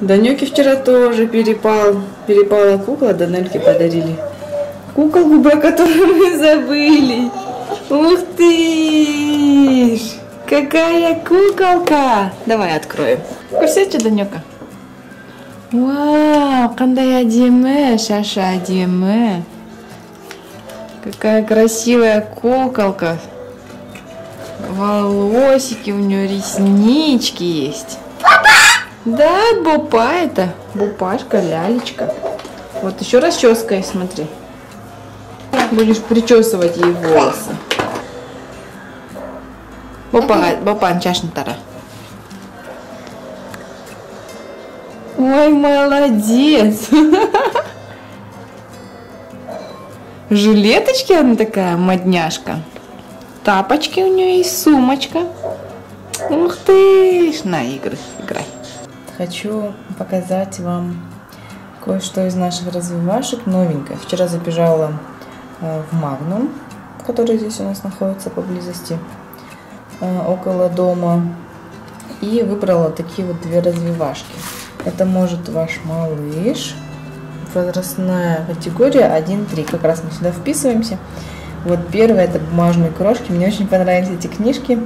Данёке вчера тоже перепала кукла, Данельке подарили. Куколку, про которую мы забыли. Ух ты ж! Какая куколка! Давай откроем. Көрсетші, Данёка. Вау, қандай әдемі, шаша әдемі. Какая красивая куколка. Волосики у нее, реснички есть. Да, бопа это. Бопашка, лялечка. Вот еще расческа, смотри. Будешь причесывать ей волосы. Бопан, чашна тара. Ой, молодец. Жилеточки она такая, модняшка. Тапочки у нее есть, сумочка. Ух ты, на игры играй. Хочу показать вам кое-что из наших развивашек новенькое. Вчера забежала в Магнум, который здесь у нас находится поблизости, около дома. И выбрала такие вот две развивашки. Это может ваш малыш. Возрастная категория 1-3. Как раз мы сюда вписываемся. Вот первое — это бумажные крошки. Мне очень понравились эти книжки.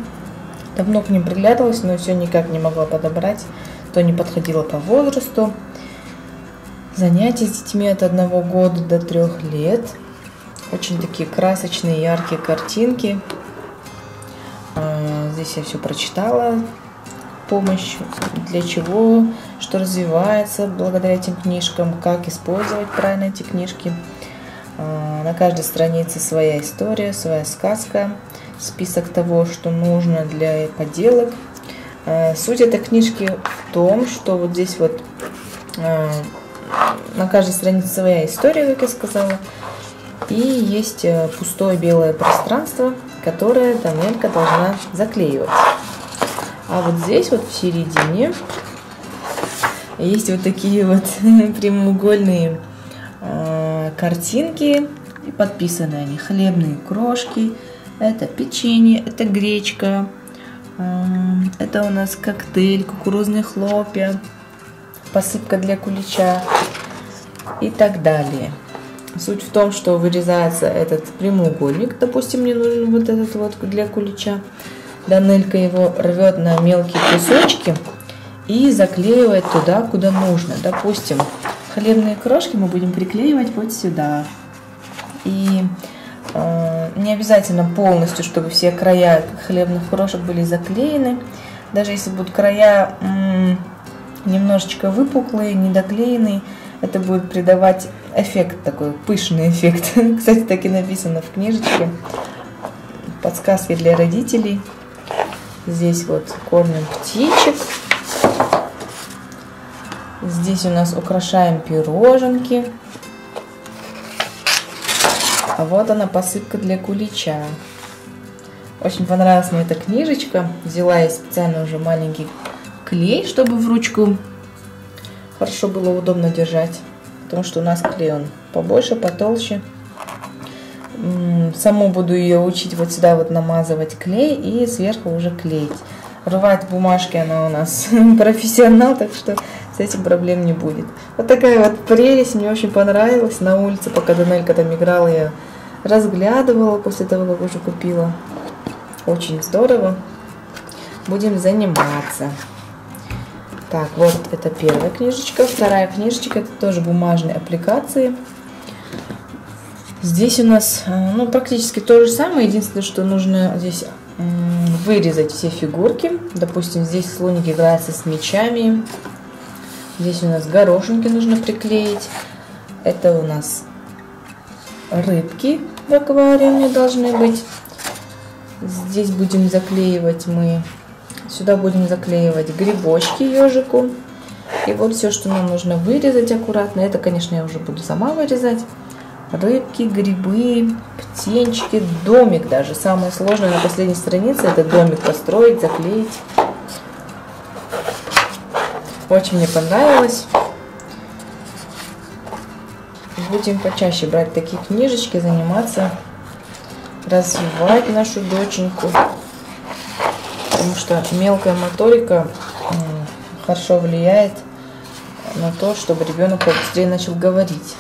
Давно к ним приглядывалась, но все никак не могла подобрать. То не подходило по возрасту. Занятия с детьми от 1 года до 3 лет. Очень такие красочные, яркие картинки. Здесь я все прочитала. Помощь, для чего, что развивается благодаря этим книжкам, как использовать правильно эти книжки. На каждой странице своя история, своя сказка, список того, что нужно для поделок. Суть этой книжки в том, что вот здесь вот на каждой странице своя история, как я сказала, и есть пустое белое пространство, которое Данелька должна заклеивать. А вот здесь вот в середине есть вот такие вот прямоугольные картинки, и подписаны они: хлебные крошки, это печенье, это гречка. Это у нас коктейль, кукурузные хлопья, посыпка для кулича и так далее. Суть в том, что вырезается этот прямоугольник. Допустим, мне нужен вот этот вот для кулича. Данелька его рвет на мелкие кусочки и заклеивает туда, куда нужно. Допустим, хлебные крошки мы будем приклеивать вот сюда. И не обязательно полностью, чтобы все края хлебных крошек были заклеены. Даже если будут края немножечко выпуклые, недоклеенные, это будет придавать эффект такой, пышный эффект. Кстати, так и написано в книжечке. Подсказки для родителей. Здесь вот кормим птичек. Здесь у нас украшаем пироженки. А вот она, посыпка для кулича. Очень понравилась мне эта книжечка. Взяла я специально уже маленький клей, чтобы в ручку хорошо было удобно держать. Потому что у нас клей он побольше, потолще. Саму буду ее учить вот сюда вот намазывать клей и сверху уже клеить. Рвать бумажки она у нас профессионал, так что с этим проблем не будет. Вот такая вот прелесть, мне очень понравилась. На улице, пока Данелька там играла, я разглядывала после того, как уже купила. Очень здорово. Будем заниматься. Так, вот это первая книжечка. Вторая книжечка — это тоже бумажные аппликации. Здесь у нас практически то же самое. Единственное, что нужно здесь вырезать все фигурки. Допустим, здесь слоник играется с мячами. Здесь у нас горошинки нужно приклеить. Это у нас рыбки в аквариуме должны быть. Здесь будем заклеивать мы. Сюда будем заклеивать грибочки ежику. И вот все, что нам нужно вырезать аккуратно. Это, конечно, я уже буду сама вырезать. Рыбки, грибы, птенчики, домик даже. Самое сложное на последней странице — это домик построить, заклеить. Очень мне понравилось. Будем почаще брать такие книжечки, заниматься, развивать нашу доченьку. Потому что мелкая моторика хорошо влияет на то, чтобы ребенок побыстрее начал говорить.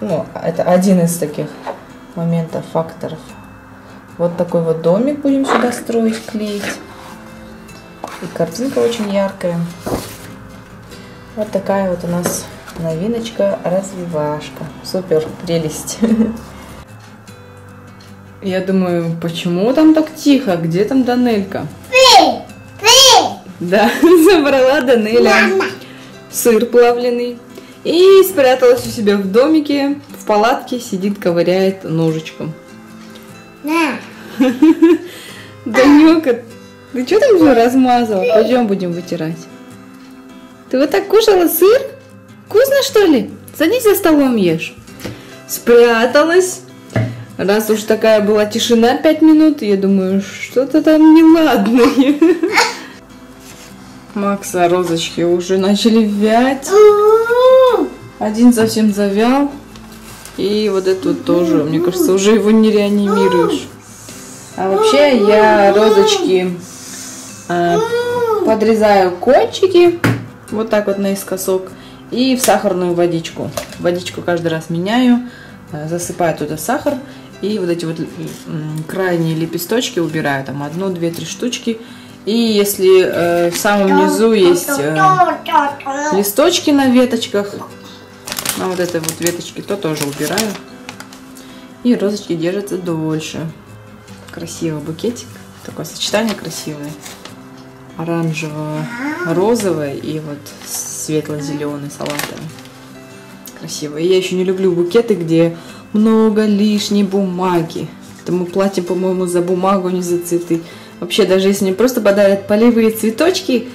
Ну, это один из таких моментов, факторов. Вот такой вот домик будем сюда строить, клеить. И картинка очень яркая. Вот такая вот у нас новиночка, развивашка. Супер, прелесть. Я думаю, почему там так тихо? Где там Данелька? Да, забрала Данеля сыр плавленый и спряталась у себя в домике, в палатке, сидит, ковыряет ножичком. Данёка, ты что там уже размазала? Пойдем будем вытирать. Ты вот так кушала сыр? Вкусно, что ли? Садись за столом, ешь. Спряталась. Раз уж такая была тишина 5 минут, я думаю, что-то там неладное. Макса розочки уже начали вять. Один совсем завял. И вот этот вот тоже, мне кажется, уже его не реанимируешь. А вообще я розочки подрезаю кончики. Вот так вот наискосок. И в сахарную водичку. Водичку каждый раз меняю. Засыпаю туда сахар. И вот эти вот крайние лепесточки убираю. Там одну, две, три штучки. И если в самом низу есть листочки на веточках, на вот этой вот веточке, то тоже убираю. И розочки держатся дольше. Красивый букетик. Такое сочетание красивое. Оранжево-розовое и вот светло-зеленый салатовый. Красиво. И я еще не люблю букеты, где много лишней бумаги. Это мы платим, по-моему, за бумагу, не за цветы. Вообще, даже если мне просто подарят полевые цветочки,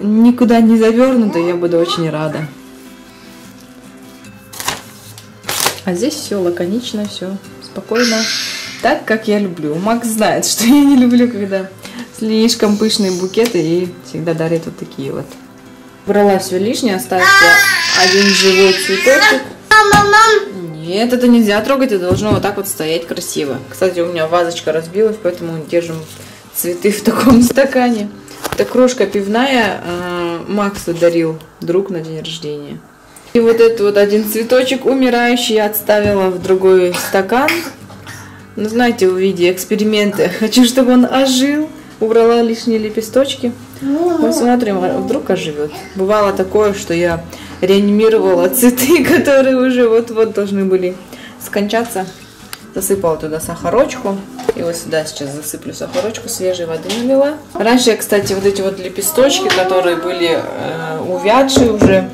никуда не завернуты, я буду очень рада. А здесь все лаконично, все спокойно, так, как я люблю. Макс знает, что я не люблю, когда слишком пышные букеты, и всегда дарит вот такие вот. Брала все лишнее, остался один живой цветочек. Нет, это нельзя трогать, это должно вот так вот стоять красиво. Кстати, у меня вазочка разбилась, поэтому держим цветы в таком стакане. Это крошка пивная, Максу дарил друг на день рождения. И вот этот вот один цветочек умирающий я отставила в другой стакан. Ну, знаете, в виде эксперимента. Хочу, чтобы он ожил. Убрала лишние лепесточки. Посмотрим, вдруг оживет. Бывало такое, что я реанимировала цветы, которые уже вот-вот должны были скончаться. Засыпала туда сахарочку. И вот сюда сейчас засыплю сахарочку, свежей воды налила. Раньше я, кстати, вот эти вот лепесточки, которые были увядшие уже,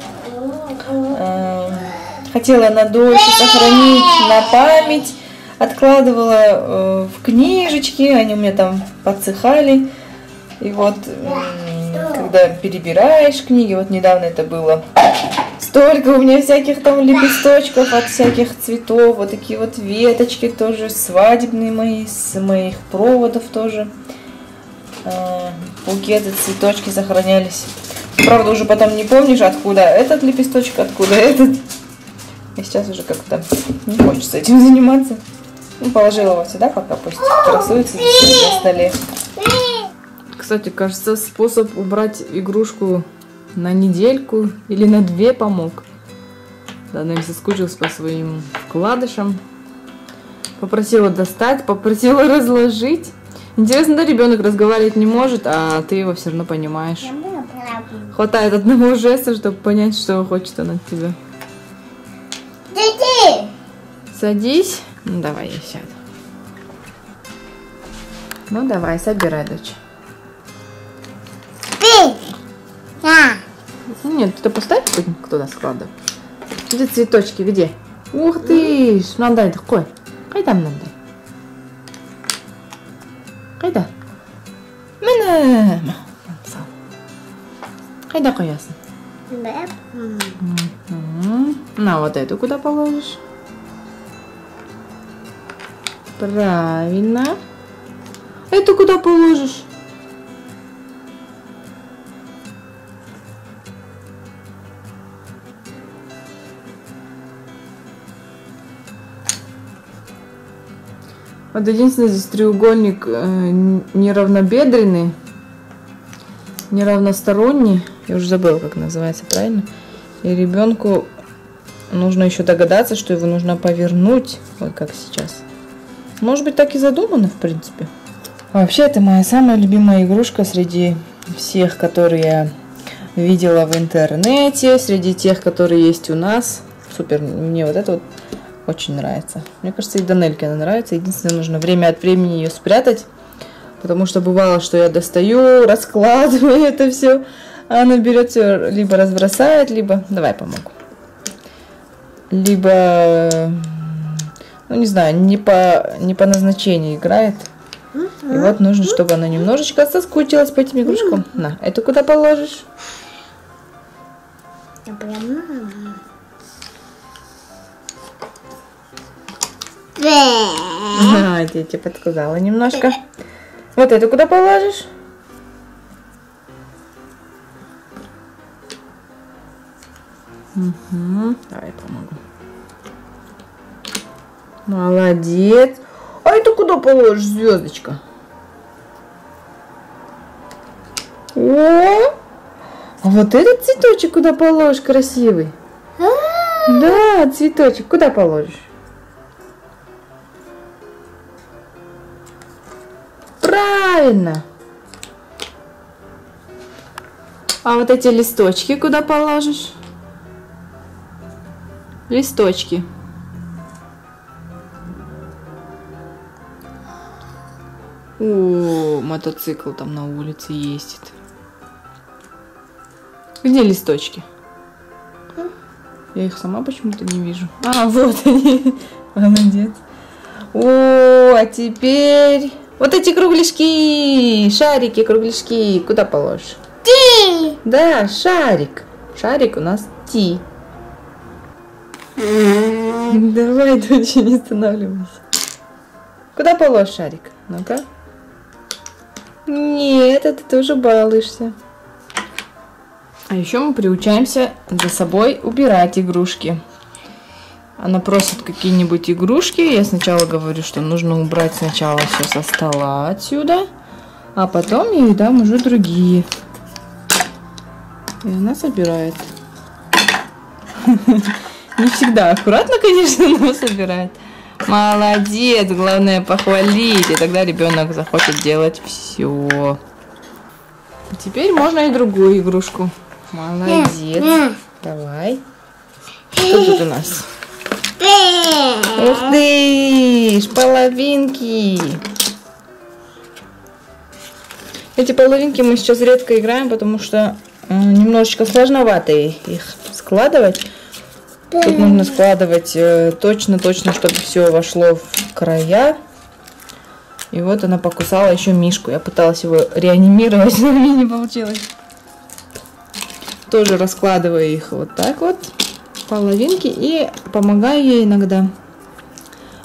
хотела на дольше сохранить, на память. Откладывала в книжечки, они у меня там подсыхали. И вот, когда перебираешь книги, вот недавно это было, столько у меня всяких там лепесточков от всяких цветов, вот такие вот веточки тоже, свадебные мои, с моих проводов тоже. Букеты, цветочки сохранялись. Правда, уже потом не помнишь, откуда этот лепесточек, откуда этот. И сейчас уже как-то не хочется этим заниматься. Ну, положила вот сюда, пока пусть красуется на столе. Кстати, кажется, способ убрать игрушку на недельку или на две помог. Данель соскучилась по своим вкладышам. Попросила достать, попросила разложить. Интересно, да, ребенок разговаривать не может, а ты его все равно понимаешь. Хватает одного жеста, чтобы понять, что хочет он от тебя. Садись. Ну, давай, я сяду. Ну, давай, собирай, дочь. Нет, ты поставь туда складывай. Где цветочки, где? Ух ты! Шнандай такой. Кайда мындай? Кайда? Мына! Кайда коясың? На, вот эту куда положишь? Правильно. Эту куда положишь? Вот единственное, здесь треугольник неравнобедренный, неравносторонний. Я уже забыла, как называется, правильно? И ребенку нужно еще догадаться, что его нужно повернуть, вот как сейчас. Может быть, так и задумано, в принципе. Вообще, это моя самая любимая игрушка среди всех, которые я видела в интернете, среди тех, которые есть у нас. Супер, мне вот это вот очень нравится. Мне кажется, и Данельке она нравится. Единственное, нужно время от времени ее спрятать, потому что бывало, что я достаю, раскладываю это все, а она берет все, либо разбросает, либо... Давай помогу. Либо, ну не знаю, не по назначению играет. И вот нужно, чтобы она немножечко соскучилась по этим игрушкам. На, это куда положишь? А, дети, подсказала немножко. Вот это куда положишь? Угу. Давай я помогу. Молодец. А это куда положишь, звездочка? О! А вот этот цветочек куда положишь, красивый? Да, цветочек куда положишь? Правильно. А вот эти листочки куда положишь? Листочки. О, мотоцикл там на улице ездит. Где листочки? Я их сама почему-то не вижу. А, вот они. Молодец. О, а теперь... Вот эти кругляшки, шарики, кругляшки. Куда положишь? Ти! Да, шарик. Шарик у нас Ти. Давай, дочь, не останавливайся. Куда положишь шарик? Ну-ка. Нет, это ты уже балуешься. А еще мы приучаемся за собой убирать игрушки. Она просит какие-нибудь игрушки. Я сначала говорю, что нужно убрать сначала все со стола отсюда, а потом я ей дам уже другие. И она собирает. Не всегда аккуратно, конечно, но собирает. Молодец, главное похвалить, и тогда ребенок захочет делать все. Теперь можно и другую игрушку. Молодец. Давай. Что тут у нас? Ух ты, половинки. Эти половинки мы сейчас редко играем, потому что немножечко сложновато их складывать. Тут нужно складывать точно-точно, чтобы все вошло в края. И вот она покусала еще мишку. Я пыталась его реанимировать, но у меня не получилось. Тоже раскладываю их вот так вот, половинки, и помогаю ей иногда.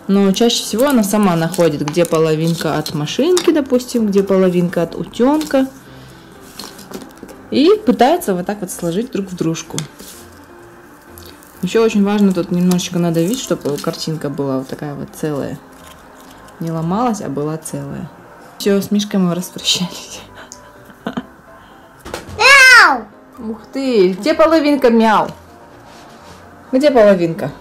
Но чаще всего она сама находит, где половинка от машинки, допустим, где половинка от утенка. И пытается вот так вот сложить друг в дружку. Еще очень важно тут немножечко надавить, чтобы картинка была вот такая вот целая. Не ломалась, а была целая. Все, с мишкой мы распрощались. Мяу! Ух ты! Где половинка, мяу? Где половинка?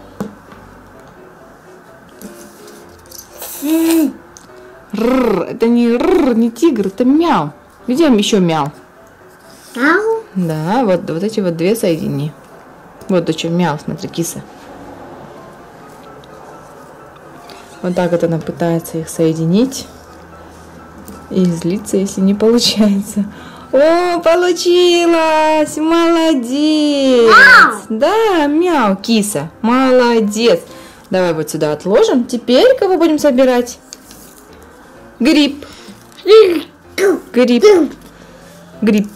Рр, это не рр, не тигр, это мяу. Где еще мяу? Мяу? Да, вот эти вот две соедини. Вот до чего мяу, смотри, киса. Вот так вот она пытается их соединить. И злится, если не получается. О, получилось! Молодец! Мяу! Да, мяу, киса. Молодец! Давай вот сюда отложим. Теперь кого будем собирать? Гриб. Гриб. Гриб.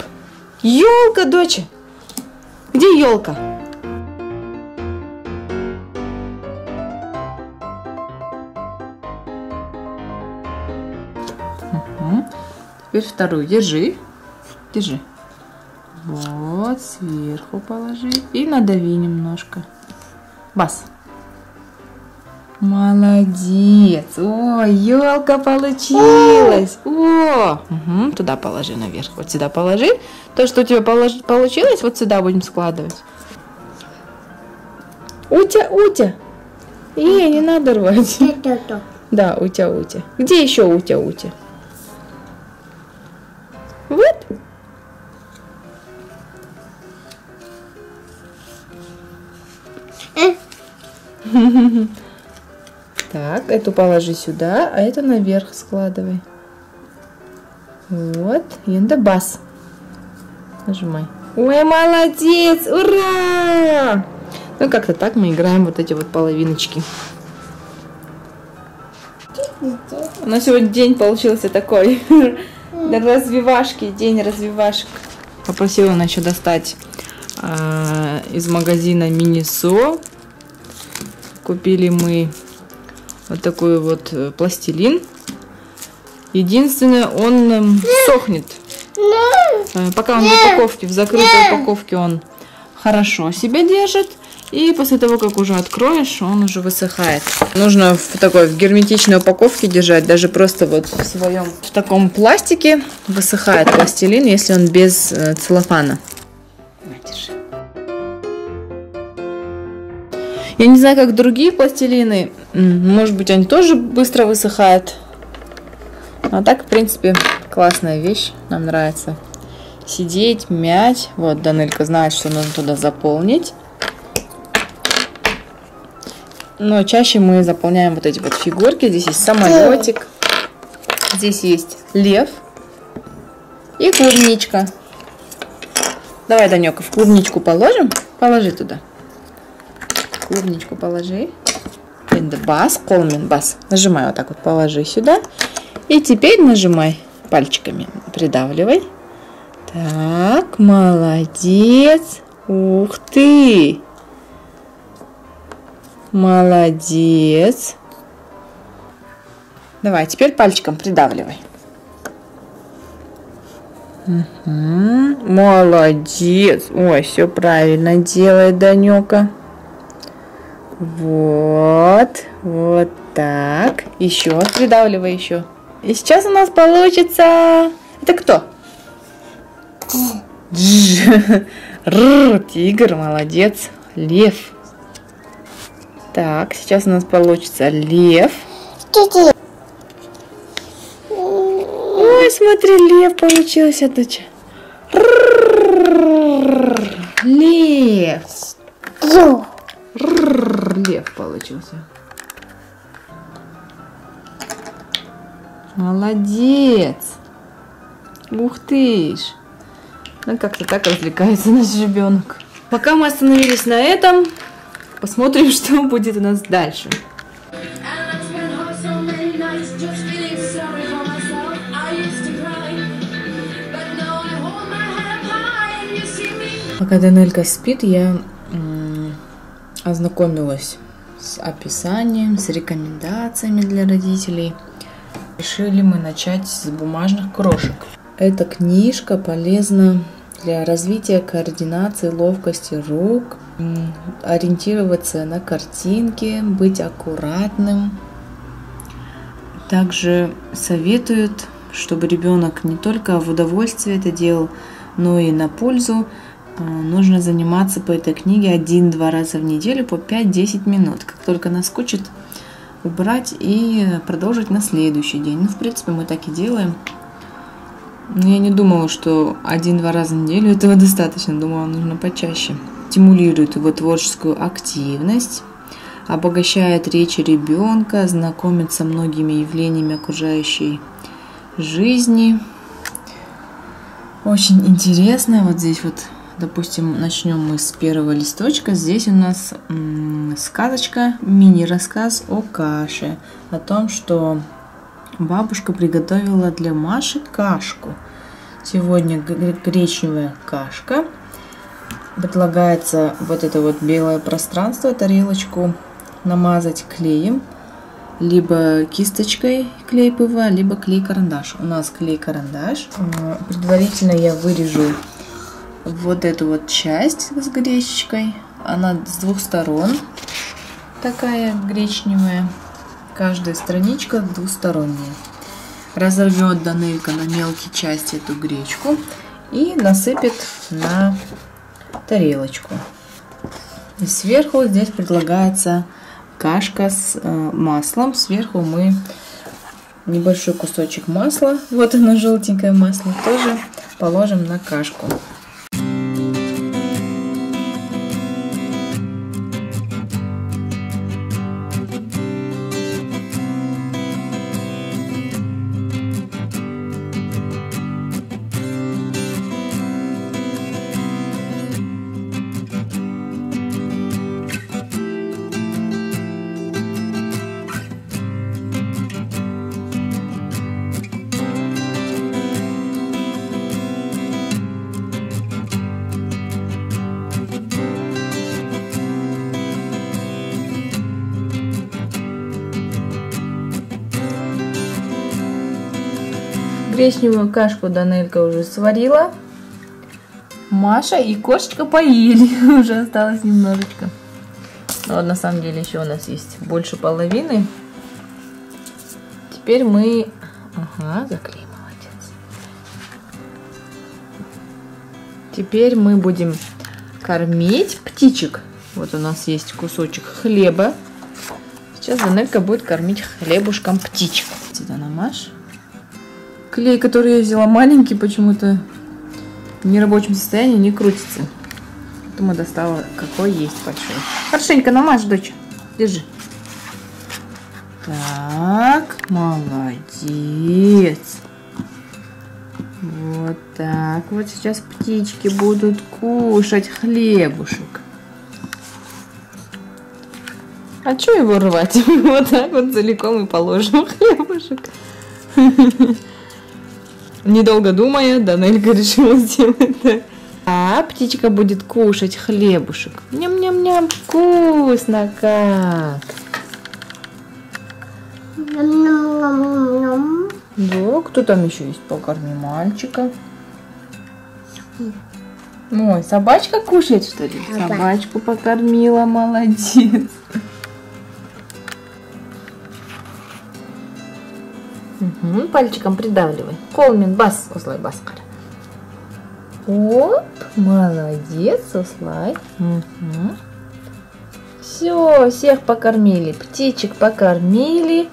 Ёлка, доча. Где ёлка? Теперь вторую держи. Держи. Вот, сверху положи. И надави немножко. Бас. Молодец. О, елка получилась. О, угу, туда положи наверх. Вот сюда положи. То, что у тебя получилось, вот сюда будем складывать. Утя, утя. Ей, не надо рвать. Да, утя, утя. Где еще утя, утя? Вот. Так, эту положи сюда, а эту наверх складывай. Вот, яндабас. Нажимай. Ой, молодец! Ура! Ну, как-то так мы играем вот эти вот половиночки. У нас сегодня день получился такой. Да, развивашки, день развивашек. Попросила она еще достать из магазина Минисо. Купили мы вот такой вот пластилин. Единственное, он сохнет. Пока он в упаковке, в закрытой упаковке, он хорошо себя держит. И после того, как уже откроешь, он уже высыхает. Нужно в такой герметичной упаковке держать. Даже просто вот в своем, в таком пластике высыхает пластилин, если он без целлофана. Держи. Я не знаю, как другие пластилины. Может быть, они тоже быстро высыхают. А так, в принципе, классная вещь. Нам нравится сидеть, мять. Вот, Данелька знает, что нужно туда заполнить. Но чаще мы заполняем вот эти вот фигурки. Здесь есть самолетик. Здесь есть лев. И клубничка. Давай, Данёка, в клубничку положим. Положи туда. Клубничку положи. Бас, колмен бас. Нажимай вот так вот, положи сюда. И теперь нажимай пальчиками, придавливай. Так, молодец. Ух ты! Молодец. Давай, теперь пальчиком придавливай. Угу. Молодец. Ой, все правильно делает Данёка. Вот, вот так. Еще, придавливай еще. И сейчас у нас получится... Это кто? Тигр, молодец. Лев. Так, сейчас у нас получится лев. Ой, смотри, лев получился, доча. Лев. Лев получился. Молодец. Ух ты ж. Ну, как-то так развлекается наш ребенок. Пока мы остановились на этом, посмотрим, что будет у нас дальше. Пока Данелька спит, я ознакомилась с описанием, с рекомендациями для родителей. Решили мы начать с бумажных крошек. Эта книжка полезна для развития координации, ловкости рук, ориентироваться на картинки, быть аккуратным. Также советуют, чтобы ребенок не только в удовольствие это делал, но и на пользу. Нужно заниматься по этой книге 1-2 раза в неделю по 5-10 минут. Как только наскучит, убрать и продолжить на следующий день. Ну, в принципе, мы так и делаем. Но я не думала, что 1-2 раза в неделю этого достаточно. Думала, нужно почаще. Стимулирует его творческую активность, обогащает речь ребенка, знакомит со многими явлениями окружающей жизни. Очень интересно. Вот здесь вот, допустим, начнем мы с первого листочка. Здесь у нас сказочка, мини-рассказ о каше. О том, что бабушка приготовила для Маши кашку. Сегодня гречневая кашка. Предлагается вот это вот белое пространство, тарелочку намазать клеем. Либо кисточкой клей ПВА, либо клей-карандаш. У нас клей-карандаш. Предварительно я вырежу вот эту вот часть с гречечкой. Она с двух сторон. такая гречневая, каждая страничка двусторонняя. Разорвет Данелька на мелкие части эту гречку и насыпет на тарелочку. И сверху здесь предлагается кашка с маслом. Сверху мы небольшой кусочек масла, вот оно желтенькое масло, тоже положим на кашку. Гречневую кашку Данелька уже сварила, Маша и кошечка поели, уже осталось немножечко. Но на самом деле еще у нас есть больше половины. Теперь мы... Ага, заклей, молодец. Теперь мы будем кормить птичек. Вот у нас есть кусочек хлеба. Сейчас Данелька будет кормить хлебушком птичек. Сюда на Маш. Клей, который я взяла маленький, почему-то в нерабочем состоянии не крутится. Поэтому достала, какой есть большой. Хорошенько намажь, дочь. Держи. Так, молодец. Вот так. Вот сейчас птички будут кушать хлебушек. А что его рвать? Вот так вот целиком и положим хлебушек. Недолго думая, Данелька решила сделать так. А птичка будет кушать хлебушек. Ням-ням-ням, вкусно как. Ням-ням-ням-ням. Да, кто там еще есть? Покорми мальчика. Ой, собачка кушает, что ли? Ага. Собачку покормила, молодец. Угу, пальчиком придавливай. Колмин бас, услай баскар. Оп, молодец, услай. Угу. Все, всех покормили. Птичек покормили.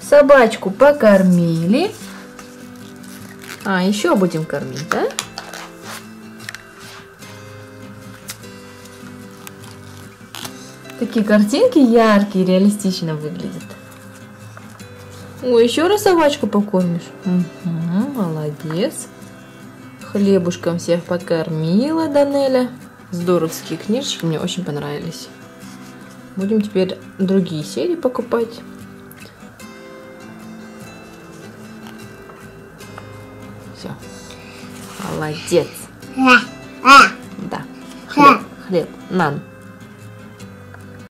Собачку покормили. А, еще будем кормить, да? Такие картинки яркие, реалистично выглядят. Ой, еще раз собачку покормишь. Угу, молодец. Хлебушком всех покормила Данеля. Здоровские книжечки мне очень понравились. Будем теперь другие серии покупать. Все. Молодец. Да. Хлеб. Нан.